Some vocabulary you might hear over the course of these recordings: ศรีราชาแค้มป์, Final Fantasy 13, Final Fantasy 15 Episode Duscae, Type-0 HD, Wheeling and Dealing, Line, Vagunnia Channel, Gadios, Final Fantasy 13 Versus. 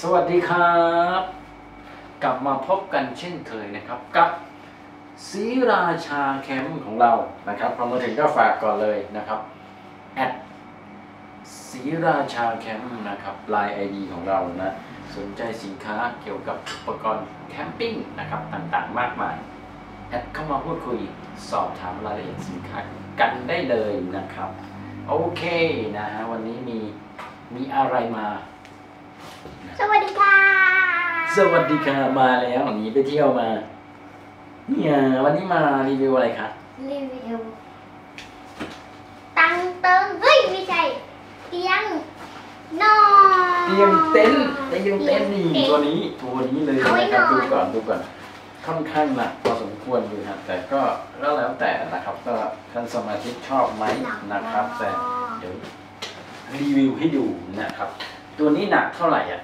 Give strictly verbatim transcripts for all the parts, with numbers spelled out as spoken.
สวัสดีครับกลับมาพบกันเช่นเคยนะครับกับศรีราชาแคมป์ของเรานะครับพอมาถึงก็ฝากก่อนเลยนะครับแอดศรีราชาแคมป์นะครับไลน์ไอดีของเรานะสนใจสินค้าเกี่ยวกับอุปกรณ์แคมปิ้งนะครับต่างๆมากมายแอดเข้ามาพูดคุยสอบถามรายละเอียดสินค้ากันได้เลยนะครับโอเคนะฮะวันนี้มีมีอะไรมาสวัสดีค่ะสวัสดีค่ะมาแล้ววันนี้ไปเที่ยวมาเนี่ยวันนี้มารีวิวอะไรคะรีวิวตังเติงเฮ้ยไม่ใช่เตียงนอนเตียงเต็นท์เตียงเต็นท์นี่ตัวนี้ตัวนี้เลยนะครับดูก่อนดูก่อนค่อนข้างหนักพอสมควรอยู่ครับแต่ก็แล้วแต่นะครับก็ท่านสมาชิกชอบไหมนะครับแต่เดี๋ยวรีวิวให้ดูนะครับตัวนี้หนักเท่าไหร่อ่ะ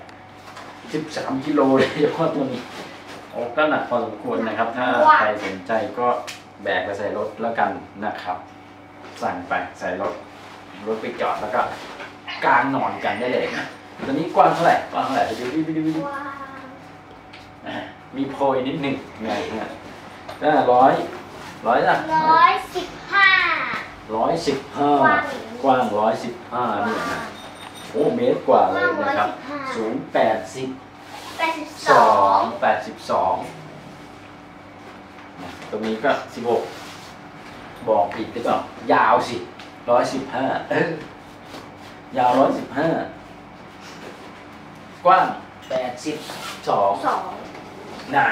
สิบสามกิโลเลยเฉพาะตัวนี้โอ้ก็หนักพอสมควรนะครับถ้าใครสนใจก็แบกไปใส่รถแล้วกันนะครับสั่งไปใส่รถรถไปจอดแล้วก็กางนอนกันได้เลยตัวนี้กว้างเท่าไหร่กว้างเท่าไหร่ไปดูดิไปดูดิมีโพยนิดหนึ่งไงเนี่ยก็ร้อยร้อยละร้อยสิบห้าร้อยสิบห้ากว้างร้อยสิบห้าเนี่ยนะโอ้เมตรกว่าเลยนะครับสูงแปดสิบสองแปดสิบสองตรงนี้ก็สิบหกบอกผิดหรือเปล่ายาวสิร้อยสิบห้ายาวร้อยสิบห้ากว้างแปดสิบสองหนา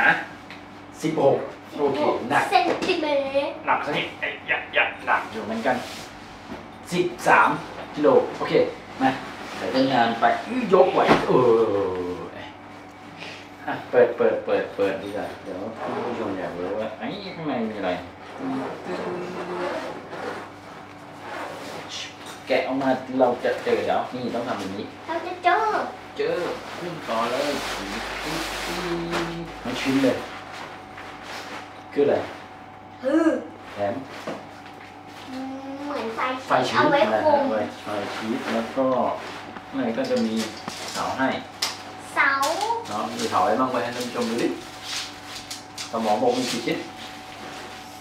สิบหกโอเคหนักเซนติเมตรหนักสักนิดไอ้ยักษ์ยักษ์หนักอยู่เหมือนกันสิบสามกิโลโอเคมาเดี๋ยวเดินงานไปยกไหวเออเปิดเปิดเปิดเปิดดีกว่าเดี๋ยวผู้ชมอยากรู้ว่าไอ้ข้างในมีอะไรแกะออกมาเราจะเจอแล้วนี่ต้องทำแบบนี้เราจะเจอเจอขึ้นต่อเลยไม่ชิ้นเลยคืออะไรแถมเหมือนไฟไฟชีสอะไรไฟชีสแล้วก็ข้างในก็จะมีเสาให้เสาเนาะมีเสาอะไรบ้างไปให้ท่านผู้ชมดูดิสมองโบกมีกี่ชิ้น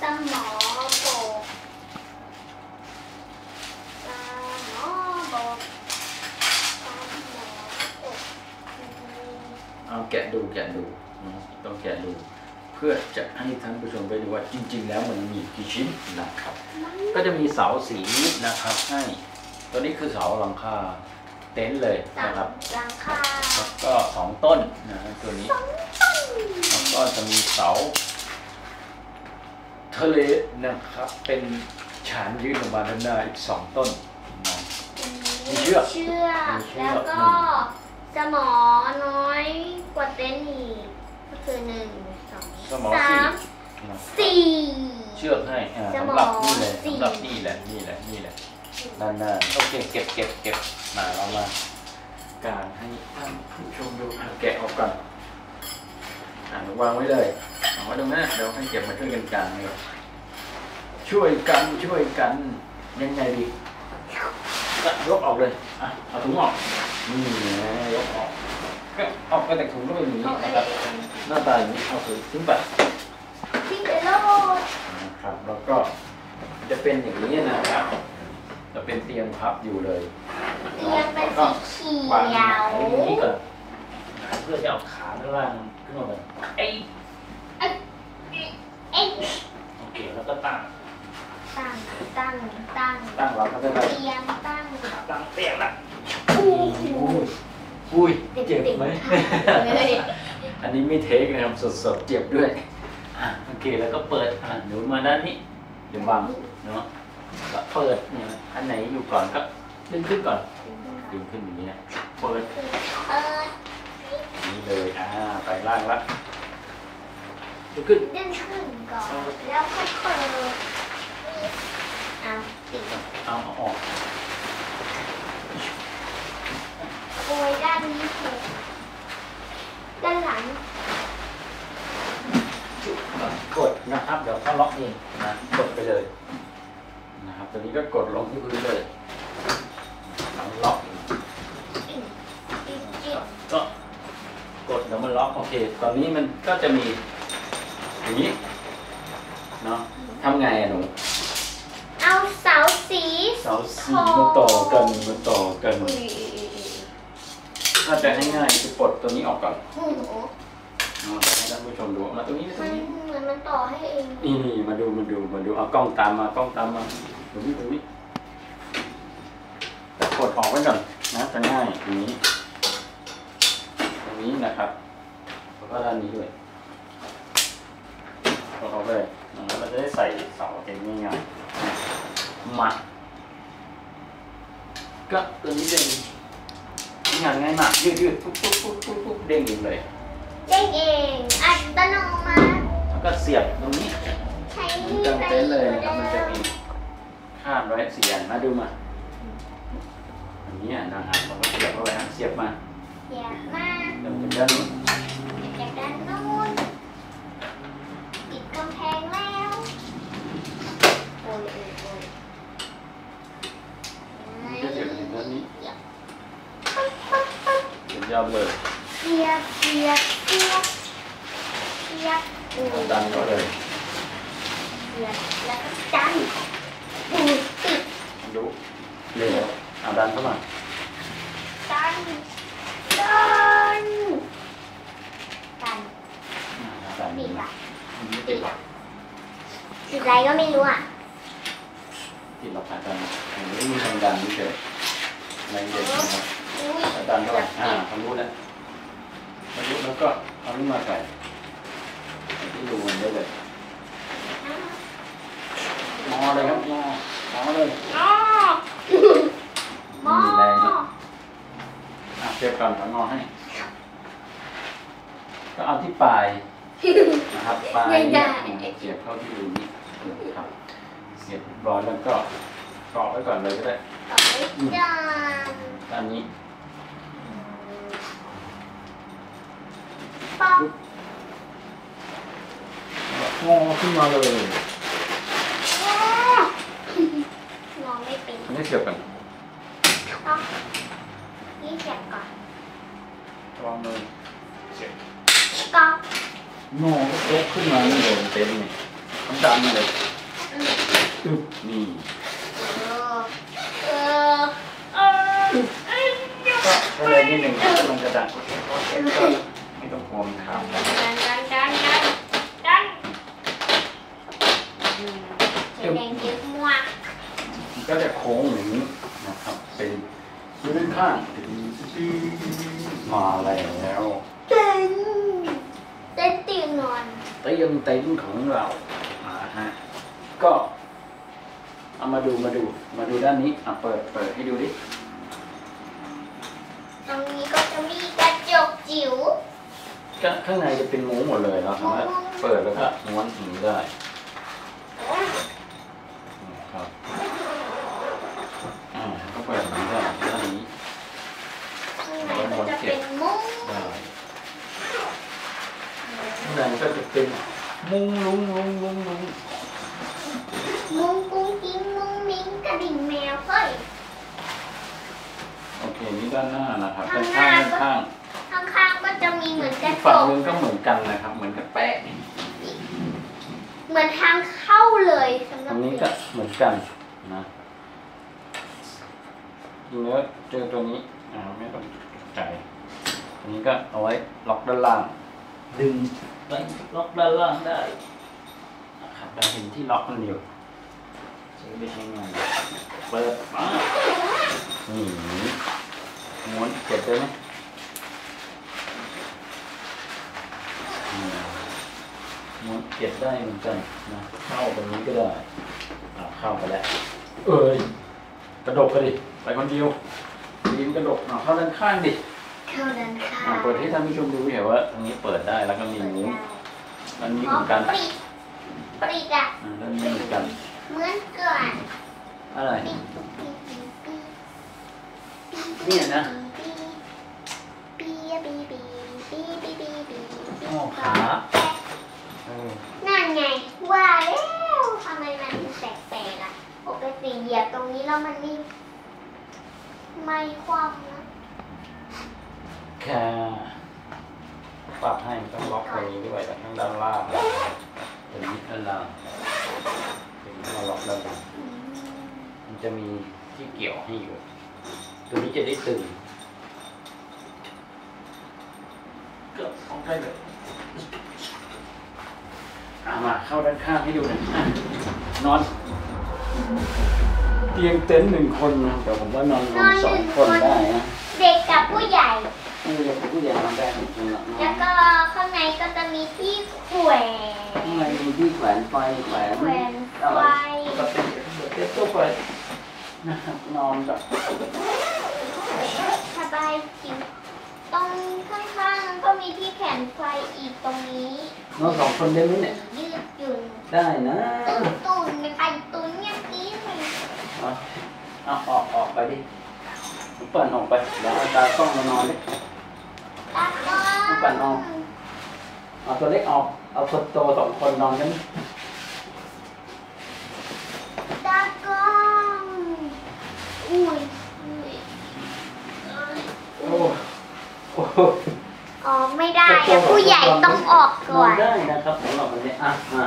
สมองโบกสมองโบกสมองโบกเอาแกะดูแกะดูต้องแกะดูเพื่อจะให้ท่านผู้ชมไปดูว่าจริงๆแล้วมันมีกี่ชิ้นนะครับก็จะมีเสาสีนะครับให้ตัวนี้คือเสาหลังคาเต็นท์เลยนะครับหลังคาแล้วก็สองต้นนะตัวนี้แล้วก็จะมีเสาทะเลนะครับเป็นฉานยื่นออกมาด้านหน้าอีกสองต้นมีเชือกแล้วก็สมอน้อยกว่าเต็นท์อีกก็คือหนึ่งสมอสี่สี่เชือกให้สำหรับนี่เลยสำหรับนี่แหละนี่แหละนี่แหละด้านหน้าโอเคเก็บเก็บเก็บมาเรามาการให้ท่านผู้ชมดูแกะออกก่อนอ่านวางไว้เลยเอาไว้ตรงนั้นเดี๋ยวให้เก็บมาช่วยกันกลางเลยช่วยกันช่วยกันยังไงดียกออกเลยอ่ะเอาถุงออกนี่นะยกออกก็ออกไปแต่ถุงก็เป็นอย่างนี้นะครับหน้าตาอย่างนี้เอาถุงทิ้งไปทิ้งไปแล้วนะครับแล้วก็จะเป็นอย่างนี้นะครับจะเป็นเตียงพับอยู่เลยเตียงเป็นสีเขียววางนี่ก่อนเพื่อจะเอาขาด้านล่างขึ้นมาเลยไอ้ไอ้ไอ้โอเคแล้วก็ตั้งตั้งตั้งตั้งตั้งเราก็จะได้เตียงตั้งตั้งเตียงละอุ้ยอุ้ยเจ็บไหมอันนี้ไม่เทคนะครับสดๆเจ็บด้วยอ่ะโอเคแล้วก็เปิดอ่ะหนูมาด้านนี้เดี๋ยววางเนาะก็เปิดเนี่ยอันไหนอยู่ก่อนก็ดึงขึ้นก่อนดึงขึ้นอย่างนี้นะเปิดนี่เลยอ่าไปล่างละดึงขึ้นดึงขึ้นก่อนแล้วค่อยเปิดเอาติดเอาออกโอ้ยด้านนี้เปิดด้านหลังกดนะครับเดี๋ยวเขาล็อกเองนะกดไปเลยนะครับตอนนี้ก็กดลงที่พื้นเลยล็อกก็ ล็อกโอเคตอนนี้มันก็จะมีอย่างนี้เนาะทำไงอะหนูเอาเสาสีเสาสีมาต่อกันมาต่อกันถ้าจะให้ง่ายคือปลดตัวนี้ออกก่อนให้ท่านผู้ชมดูมาตรงนี้ตรงนี้เหมือนมันต่อให้เองนี่นี่มาดูมาดูมาดูเอากล้องตามมากล้องตามมาตรงนี้ตรงนี้แต่ปลดออกไว้ก่อนนะจะง่ายอย่างนี้ตรงนี้นะครับแล้วก็ด้านนี้ด้วยปลดออกไปแล้วเราจะได้ใส่เสาเองง่ายๆมาก็ตัวนี้เด้งงานง่ายมากยืดยืดปุ๊บปุ๊บปุ๊บปุ๊บปุ๊บเด้งอยู่เลยเด้งเองอัตโนมัติแล้วก็เสียบตรงนี้ใช้จังเต้นเลยนะครับมันจะมีข้ามร้อยเสียงมาดูมาอันนี้นะครับเราก็เสียบเข้าไปนะเสียบมาเสียบมาเดินจากด้านนู้นจากด้านนู้นติดกำแพงแล้วโอ้ยโอ้ยจะเสียบถึงด้านนี้เสียบยาวเลยเสียบเสียบเสียบเสียบดันก็เลยเสียบแล้วก็ดันดูติดดูเร็วเอาดันเข้ามาดันดันดันติดอ่ะติดอ่ะติดอะไรก็ไม่รู้อ่ะติดหลอกดันไม่มีทางดันนี่เฉยอะไรเด็กนะครับดันเข้าไปอ่าทำรู้แล้วแล้วก็เอานี่มาใส่ที่ดูมันได้เลยมอเลยครับมอมอเลยมอมอแรงนะอ่ะเก็บกันถังมอให้ก็เอาที่ปลายนะครับปลายเสียบเข้าที่ดูนี่ครับเสียบร้อยแล้วก็เกาะไว้ก่อนเลยก็ได้ด้านนี้งอขึ้นมาเลยงอไม่เป็นนี่เสียบกันต้องนี่เสียบก่อนวางเลยเสียบก๊อกงอโต๊ะขึ้นมานี่เลยเต็มเลยต้องดันเลยตึ๊บนี่ก็เลยนิดหนึ่งมันจะดันไม่ต้องกลัวมันทำดันดันดันดันดันแดงเยอะมากก็จะโค้งหนึ่งนะครับเป็นยืดข้างมาแล้วเต็นเต็นเตียงนอนเตียงเต็นของเรามาฮะก็เอามาดูมาดูมาดูด้านนี้อ่ะเปิดเปิดให้ดูดิตรงนี้ก็จะมีกระจกจิ๋วข้างในจะเป็นมุ้งหมดเลยแล้วครับเปิดแล้วก็ม้วนถึงได้ครับอ่าก็เปิดถึงได้ด้านนี้แล้วม้วนเก็บได้ข้างในก็จะเป็นมุ้งลุ้งลุ้งลุ้งลุ้งมุ้งกุ้งกิ้งมุ้งมิ้งกระดิ่งแมวเฮ้ยโอเคนี่ด้านหน้านะครับด้านข้างด้านข้างข้างๆก็จะมีเหมือนกระจกฝั่งนึงก็เหมือนกันนะครับเหมือนกับแปะเหมือนทางเข้าเลยสำหรับตรงนี้ก็เหมือนกันนะทีนี้เจอตัวนี้อ่าไม่ต้องใจอันนี้ก็เอาไว้ล็อกด้านล่างดึงไปล็อกด้านล่างได้นะครับเราเห็นที่ล็อกมันอยู่ใช้ไม่ใช่ง่ายเปิดมานี่ม้วนเก็บได้ไหมม้วนเก็บได้เหมือนกันนะเข้าตรงนี้ก็ได้เข้าไปแล้วเอ้ยกระดกไปดิไปคนเดียวยิ้มกระดกเข้าด้านข้างดิเข้าด้านข้างเปิดให้ท่านผู้ชมดูเห็นว่าตรงนี้เปิดได้แล้วก็มีมุ้งอันนี้เหมือนกันปริกอ่ะอันนี้เหมือนกันเหมือนกันอะไรนี่นะอ๋อขานั่นไงว่าแล้วทำไมมันแปลกๆอ่ะปกติเหยียบตรงนี้แล้วมันไม่ไม่คว่ำนะค่ะ ปรับให้มันต้องล็อกไปด้วยแต่ทั้งด้านล่างถึงยึดด้านล่างถึงมาล็อกด้านบนมันจะมีที่เกี่ยวให้อยู่ตัวนี้จะได้ตึงเกือบของใกล้เลยเอามาเข้าด้านข้างให้ดูนะนอนเตียงเต็นท์หนึ่งคนนะแต่ผมว่านอนรวมสองคนได้นะเด็กกับผู้ใหญ่นี่เด็กกับผู้ใหญ่นอนได้จริงๆหรอแล้วก็ข้างในก็จะมีที่แขวนข้างในมีที่แขวนไฟแขวนไฟเต็นท์ตัวไฟนอนแบบสบายจิ๋วตรงข้างๆก็มีที่แขวนไฟอีกตรงนี้นอนสองคนได้ไหมเนี่ยยืดหยุ่นได้นะตุ่นๆนะคะตุ่นเนี่ยกี้เลยเอาออกออกไปดิผมปั่นออกไปเดี๋ยวตาต้องมานอนดิตาต้องปั่นออกเอาตัวเล็กออกเอาคนโตสองคนนอนกันตาต้องอุ้ยโอ้โอ้ออกไม่ได้ผู้ใหญ่ต้องออกก่อนได้นะครับสำหรับวันนี้อ่ะมา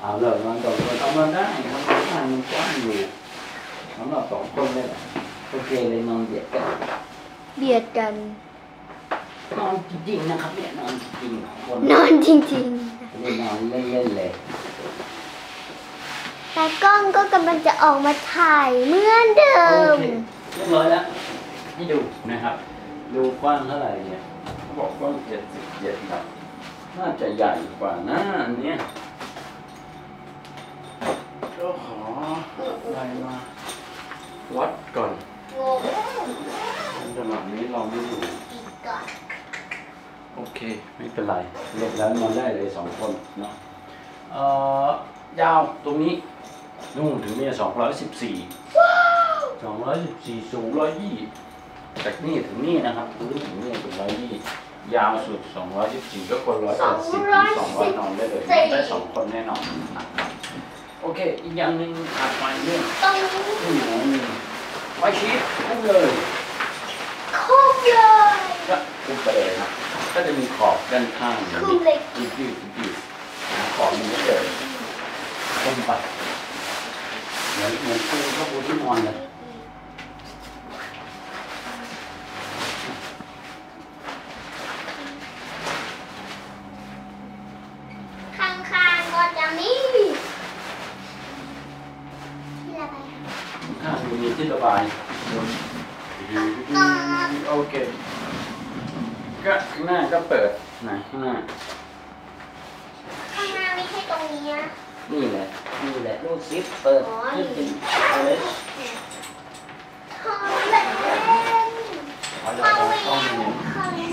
เอาเลยนอนตรงนี้นอนได้นอนข้างมันกว้างอยู่สำหรับสองคนเลยโอเคเลยนอนเบียดกันเบียดกันนอนจริงๆนะครับเนี่ยนอนจริงๆคนนอนจริงๆไม่นอนเล่นๆเลยตากล้องก็กำลังจะออกมาถ่ายเหมือนเดิมเรียบร้อยแล้วให้ดูนะครับดูกว้างเท่าไหร่เนี่ยเขาบอกกว้างเจ็ดสิบเจ็ดครับน่าจะใหญ่กว่าหน้าเนี่ยก็ขออะไรมาวัดก่อนสำหรับนี้เราไม่ดูโอเคไม่เป็นไรเรียบร้อยนอนได้เลยสองคนเนาะเอ่อยาวตรงนี้นู่นถึงเนี่ยสองร้อยสิบสี่สองร้อยสิบสี่สูงร้อยยี่จากนี่ถึงนี่นะครับพื้นถึงนี่ถึงร้อยยี่ยาวสุดสองร้อยสิบสี่ก็คนร้อยแปดสิบสองร้อยนอนได้เลยได้สองคนแน่นอนโอเคอีกอย่างหนึ่งขาดไปเรื่องคู่หูไว้ชีสคู่เลยคู่เลยก็คู่ไปเลยครับก็จะมีขอบด้านข้างคู่เลยยืดยืดยืดขอบมันก็เดินตรงไปเหมือนเหมือนคู่ก็คู่ที่นอนเลยข้างๆก็จะมีข้างๆมีที่ระบายโอเคก็ข้างหน้าก็เปิดนะข้างหน้าข้างหน้าไม่ใช่ตรงนี้นะนี่แหละนี่แหละลูกซิปเปิดขึ้นเป็นอะไรของเล่นของเล่นของเล่น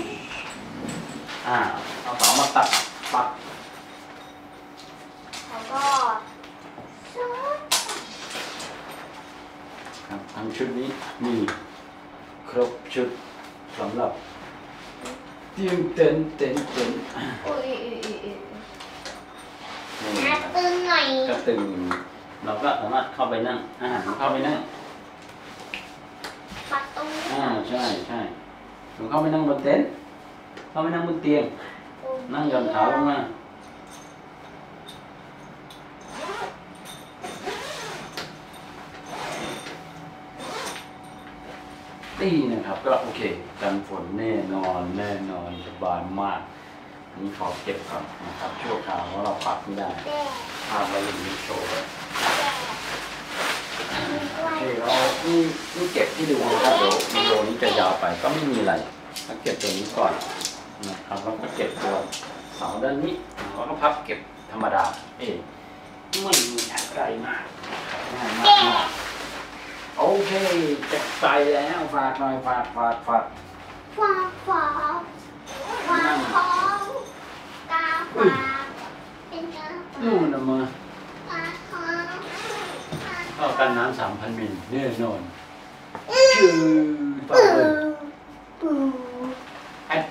อ่าเอาเสามาตัดปักแล้วก็ชุดครับทั้งชุดนี้มีครบชุดสำหรับเตียงเต็นท์เต็นท์เต็นท์กระตึงหน่อยกระตึงเราก็สามารถเข้าไปนั่งอาหารเข้าไปนั่งปัดตรงนี้อ่าใช่ใช่ผมเข้าไปนั่งบนเต็นท์เข้าไปนั่งบนเตียงนั่งหย่อนขาลงมานี่นะครับก็โอเคกันฝนแน่นอนแน่นอนสบายมากนี่ขอเก็บก่อนนะครับชั่วคราวเพราะเราปักไม่ได้พาไปอย่างนี้โชว์เลยนี่เรานี่นี่เก็บที่ดูนะครับเดี๋ยววิดีโอนี้จะยาวไปก็ไม่มีอะไรเราเก็บตัวนี้ก่อนนะครับแล้วก็เก็บตัวเสาด้านนี้แล้วก็พับเก็บธรรมดาเองไม่มีอะไรมากง่ายมากโอเคจัดใจแล้วฝากหน่อยฝากฝากฝากฝากฝากฝากของตาฝากเป็นตาฝากนู่นนะมาฝากของก็กันน้ำสามพันมิลแน่นอนจืดต่อเลยอัด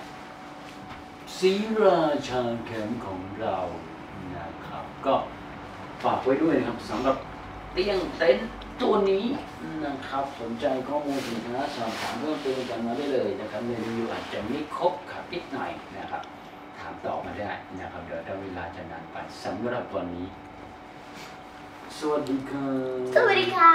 ศรีราชาแคมป์ของเรานะครับก็ฝากไว้ด้วยนะครับสำหรับเตียงเต็นท์ ตัวนี้นะครับสนใจข้อมูลสินค้าสอบถามเพิ่มเติมกันมาได้เลยนะครับในรีวิวอาจจะไม่ครบขับนิดหน่อยนะครับถามต่อมาได้นะครับเดี๋ยวถ้าเวลาจะนานไปสำหรับวันนี้สวัสดีครับสวัสดีค่ะ